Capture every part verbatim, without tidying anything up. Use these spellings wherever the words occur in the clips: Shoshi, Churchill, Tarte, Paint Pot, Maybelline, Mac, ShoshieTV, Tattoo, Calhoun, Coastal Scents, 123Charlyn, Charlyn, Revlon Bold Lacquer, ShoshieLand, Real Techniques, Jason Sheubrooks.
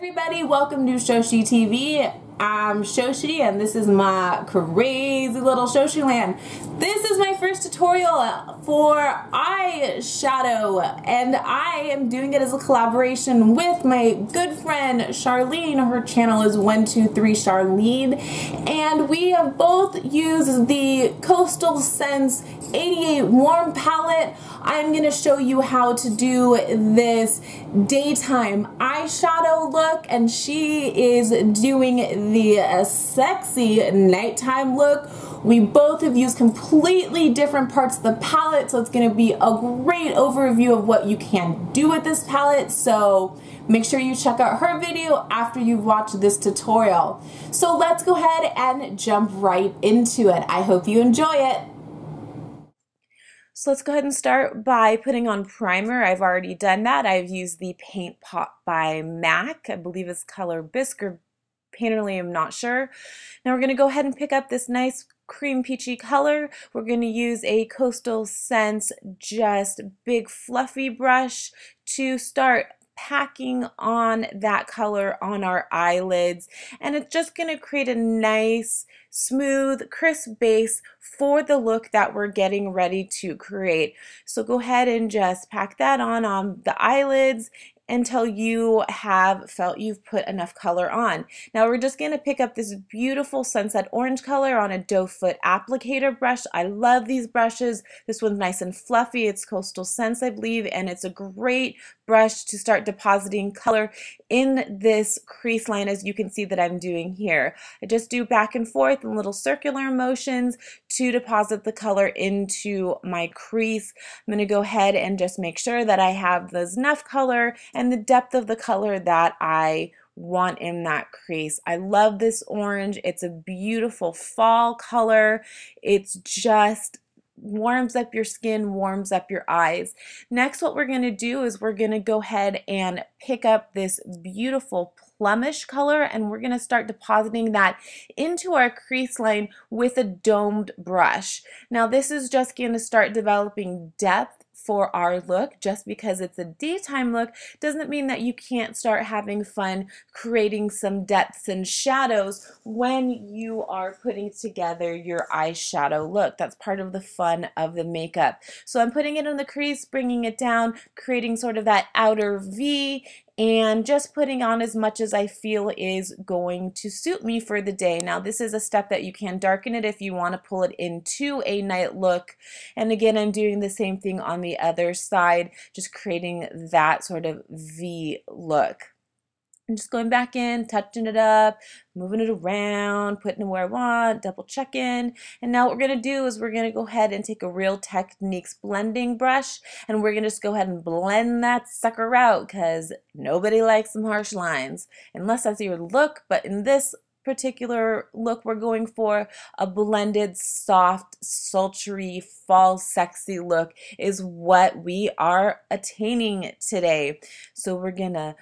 Everybody, welcome to Shoshi T V. I'm Shoshi and this is my crazy little ShoshieLand. This is my first tutorial for eyeshadow and I am doing it as a collaboration with my good friend Charlyn. Her channel is one two three Charlyn and we have both used the Coastal Scents eighty-eight Warm Palette. I'm going to show you how to do this daytime eyeshadow look and she is doing the uh, sexy nighttime look. We both have used completely different parts of the palette, so it's going to be a great overview of what you can do with this palette. So make sure you check out her video after you've watched this tutorial. So let's go ahead and jump right into it. I hope you enjoy it. So let's go ahead and start by putting on primer. I've already done that. I've used the Paint Pot by Mac. I believe it's color Bisque or Painterly, I'm not sure. Now we're going to go ahead and pick up this nice cream peachy color. We're going to use a Coastal Scents just big fluffy brush to start packing on that color on our eyelids, and it's just going to create a nice smooth crisp base for the look that we're getting ready to create. So go ahead and just pack that on on the eyelids until you have felt you've put enough color on. Now we're just going to pick up this beautiful sunset orange color on a doe foot applicator brush. I love these brushes. This one's nice and fluffy. It's Coastal Scents, I believe, and it's a great brush to start depositing color in this crease line, as you can see that I'm doing here. I just do back and forth in little circular motions to deposit the color into my crease. I'm going to go ahead and just make sure that I have there's enough color and the depth of the color that I want in that crease. I love this orange. It's a beautiful fall color. It's just warms up your skin, warms up your eyes. Next, what we're going to do is we're going to go ahead and pick up this beautiful plumish color and we're going to start depositing that into our crease line with a domed brush. Now this is just going to start developing depth for our look. Just because it's a daytime look doesn't mean that you can't start having fun creating some depths and shadows when you are putting together your eyeshadow look. That's part of the fun of the makeup. So I'm putting it in the crease, bringing it down, creating sort of that outer V, and just putting on as much as I feel is going to suit me for the day. Now this is a step that you can darken it if you want to pull it into a night look. And again, I'm doing the same thing on the other side, just creating that sort of V look. I'm just going back in, touching it up, moving it around, putting it where I want, double checking. And now what we're going to do is we're going to go ahead and take a Real Techniques blending brush and we're going to just go ahead and blend that sucker out, because nobody likes some harsh lines unless that's your look. But in this particular look, we're going for a blended, soft, sultry, fall sexy look is what we are attaining today. So we're going to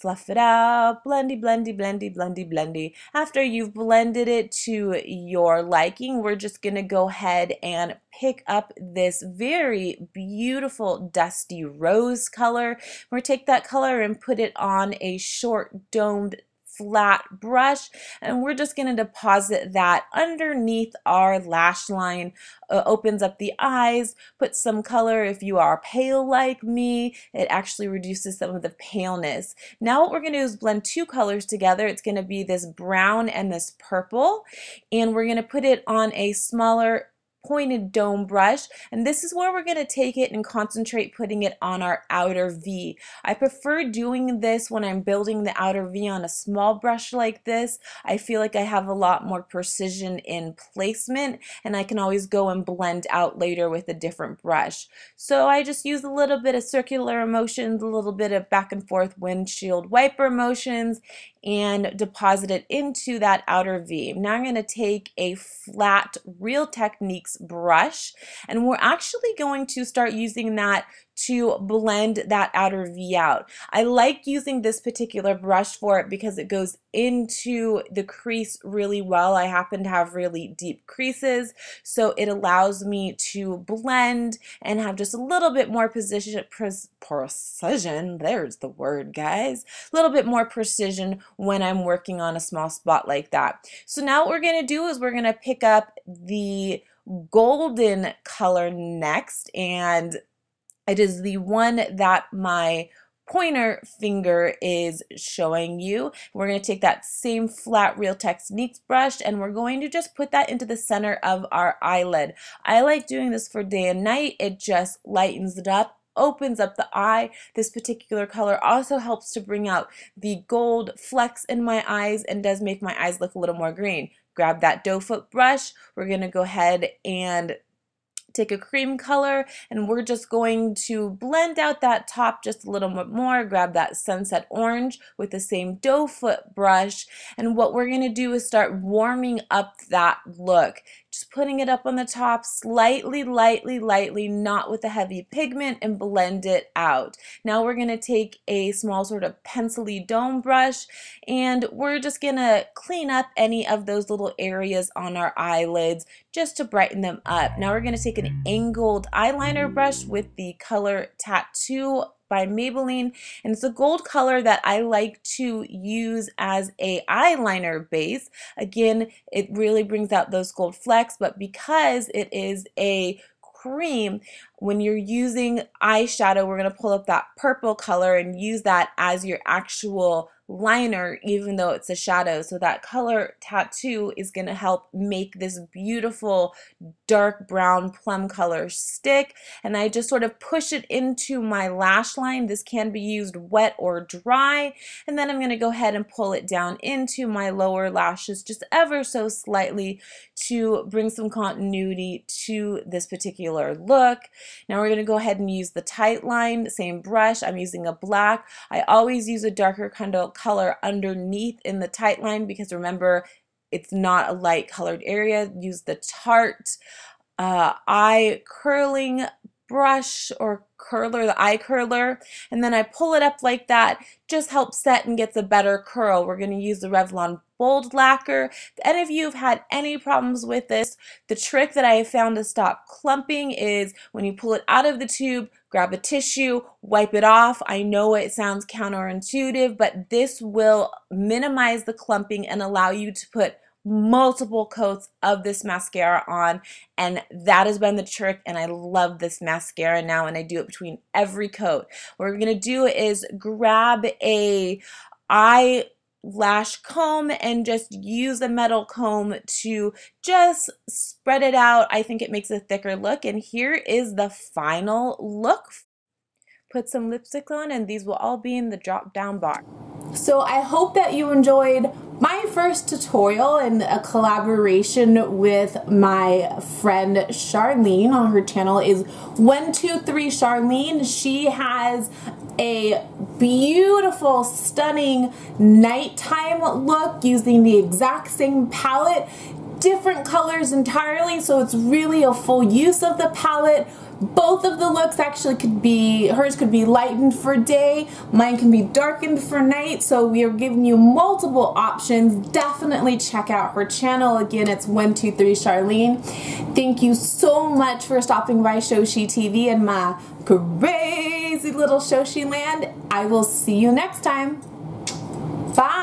fluff it out, blendy, blendy, blendy, blendy, blendy. After you've blended it to your liking, we're just gonna go ahead and pick up this very beautiful dusty rose color. We're gonna take that color and put it on a short domed flat brush, and we're just gonna deposit that underneath our lash line. Uh, opens up the eyes, put some color. If you are pale like me, it actually reduces some of the paleness. Now what we're gonna do is blend two colors together. It's gonna be this brown and this purple, and we're gonna put it on a smaller pointed dome brush, and this is where we're going to take it and concentrate putting it on our outer V. I prefer doing this when I'm building the outer V on a small brush like this. I feel like I have a lot more precision in placement and I can always go and blend out later with a different brush. So I just use a little bit of circular motions, a little bit of back and forth windshield wiper motions, and deposit it into that outer V. Now I'm going to take a flat Real Techniques brush and we're actually going to start using that to blend that outer V out. I like using this particular brush for it because it goes into the crease really well. I happen to have really deep creases, so it allows me to blend and have just a little bit more position, precision, there's the word, guys, a little bit more precision when I'm working on a small spot like that. So now what we're going to do is we're going to pick up the golden color next, and it is the one that my pointer finger is showing you. We're going to take that same flat Real Techniques brush and we're going to just put that into the center of our eyelid. I like doing this for day and night. It just lightens it up, opens up the eye. This particular color also helps to bring out the gold flecks in my eyes and does make my eyes look a little more green. Grab that doe foot brush. We're going to go ahead and take a cream color and we're just going to blend out that top just a little bit more. Grab that sunset orange with the same doe foot brush, and what we're going to do is start warming up that look. Just putting it up on the top slightly, lightly, lightly, not with a heavy pigment, and blend it out. Now we're going to take a small sort of pencil-y dome brush and we're just going to clean up any of those little areas on our eyelids just to brighten them up. Now we're going to take an angled eyeliner brush with the color Tattoo by Maybelline, and it's a gold color that I like to use as a eyeliner base. Again, it really brings out those gold flecks, but because it is a cream, when you're using eyeshadow, we're going to pull up that purple color and use that as your actual liner, even though it's a shadow. So that color Tattoo is going to help make this beautiful dark brown plum color stick, and I just sort of push it into my lash line. This can be used wet or dry, and then I'm going to go ahead and pull it down into my lower lashes just ever so slightly to bring some continuity to this particular look. Now we're going to go ahead and use the tight line, same brush. I'm using a black. I always use a darker kind of color underneath in the tight line because remember, it's not a light colored area. Use the Tarte uh, eye curling brush or curler, the eye curler, and then I pull it up like that, just helps set and gets a better curl. We're going to use the Revlon Bold Lacquer. If any of you have had any problems with this, the trick that I have found to stop clumping is when you pull it out of the tube, grab a tissue, wipe it off. I know it sounds counterintuitive, but this will minimize the clumping and allow you to put multiple coats of this mascara on, and that has been the trick, and I love this mascara now, and I do it between every coat. What we're going to do is grab a eyelash comb and just use a metal comb to just spread it out. I think it makes a thicker look, and here is the final look. Put some lipsticks on, and these will all be in the drop down box. So I hope that you enjoyed my first tutorial in a collaboration with my friend Charlyn. On her channel is one two three Charlyn. She has a beautiful, stunning nighttime look using the exact same palette, different colors entirely, so it's really a full use of the palette. Both of the looks actually could be, hers could be lightened for day, mine can be darkened for night, so we are giving you multiple options. Definitely check out her channel. Again, it's one two three Charlyn. Thank you so much for stopping by Shoshi T V and my crazy little Shoshi land. I will see you next time. Bye!